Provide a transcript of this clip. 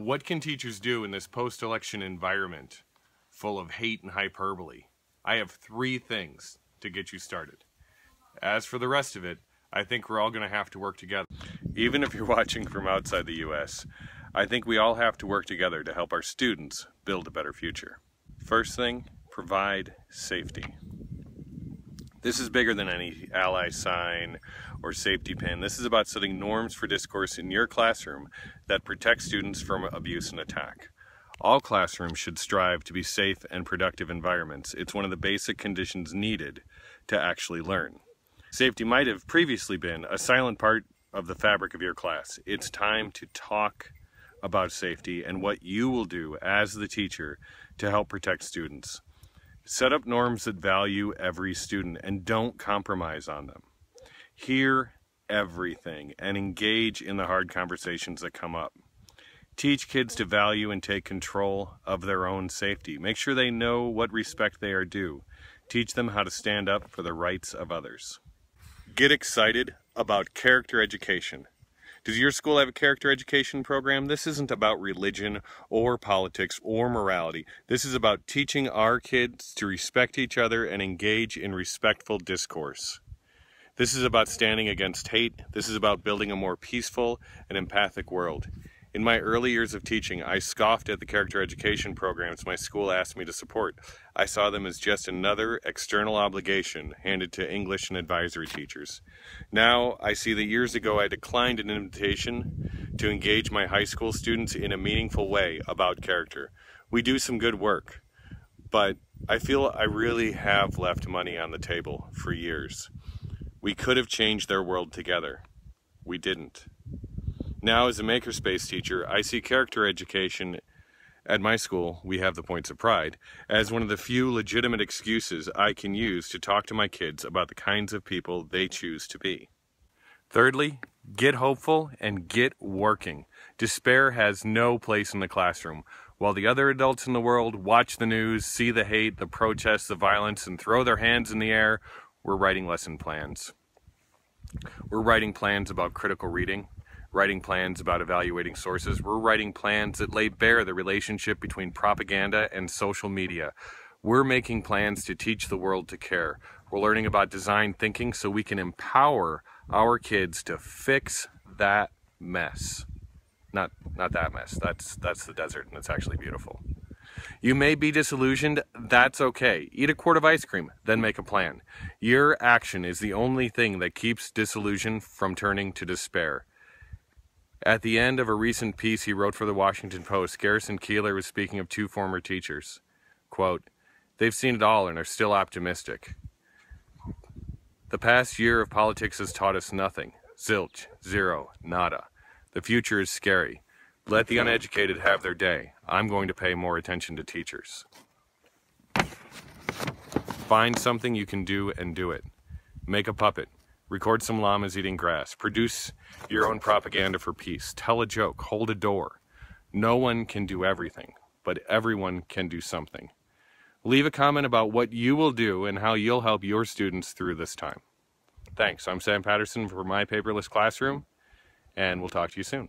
What can teachers do in this post-election environment full of hate and hyperbole? I have three things to get you started. As for the rest of it, I think we're all going to have to work together. Even if you're watching from outside the U.S., I think we all have to work together to help our students build a better future. First thing, provide safety. This is bigger than any ally sign or safety pin. This is about setting norms for discourse in your classroom that protect students from abuse and attack. All classrooms should strive to be safe and productive environments. It's one of the basic conditions needed to actually learn. Safety might have previously been a silent part of the fabric of your class. It's time to talk about safety and what you will do as the teacher to help protect students. Set up norms that value every student and don't compromise on them. Hear everything and engage in the hard conversations that come up. Teach kids to value and take control of their own safety. Make sure they know what respect they are due. Teach them how to stand up for the rights of others. Get excited about character education. Does your school have a character education program? This isn't about religion or politics or morality. This is about teaching our kids to respect each other and engage in respectful discourse. This is about standing against hate. This is about building a more peaceful and empathic world. In my early years of teaching, I scoffed at the character education programs my school asked me to support. I saw them as just another external obligation handed to English and advisory teachers. Now, I see that years ago I declined an invitation to engage my high school students in a meaningful way about character. We do some good work, but I feel I really have left money on the table for years. We could have changed their world together. We didn't. Now, as a makerspace teacher, I see character education at my school, we have the Points of Pride, as one of the few legitimate excuses I can use to talk to my kids about the kinds of people they choose to be. Thirdly, get hopeful and get working. Despair has no place in the classroom. While the other adults in the world watch the news, see the hate, the protests, the violence, and throw their hands in the air, we're writing lesson plans. We're writing plans about critical reading. Writing plans about evaluating sources. We're writing plans that lay bare the relationship between propaganda and social media. We're making plans to teach the world to care. We're learning about design thinking so we can empower our kids to fix that mess. Not that mess. That's the desert, and it's actually beautiful. You may be disillusioned. That's okay. Eat a quart of ice cream, then make a plan. Your action is the only thing that keeps disillusion from turning to despair. At the end of a recent piece he wrote for the Washington Post, Garrison Keillor was speaking of two former teachers. Quote, "They've seen it all and are still optimistic. The past year of politics has taught us nothing. Zilch, zero, nada. The future is scary. Let the uneducated have their day. I'm going to pay more attention to teachers." Find something you can do and do it. Make a puppet. Record some llamas eating grass. Produce your own propaganda for peace. Tell a joke. Hold a door. No one can do everything, but everyone can do something. Leave a comment about what you will do and how you'll help your students through this time. Thanks. I'm Sam Patterson for my Paperless Classroom, and we'll talk to you soon.